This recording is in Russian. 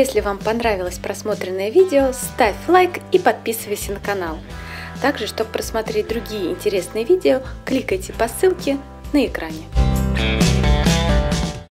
Если вам понравилось просмотренное видео, ставь лайк и подписывайся на канал. Также, чтобы просмотреть другие интересные видео, кликайте по ссылке на экране.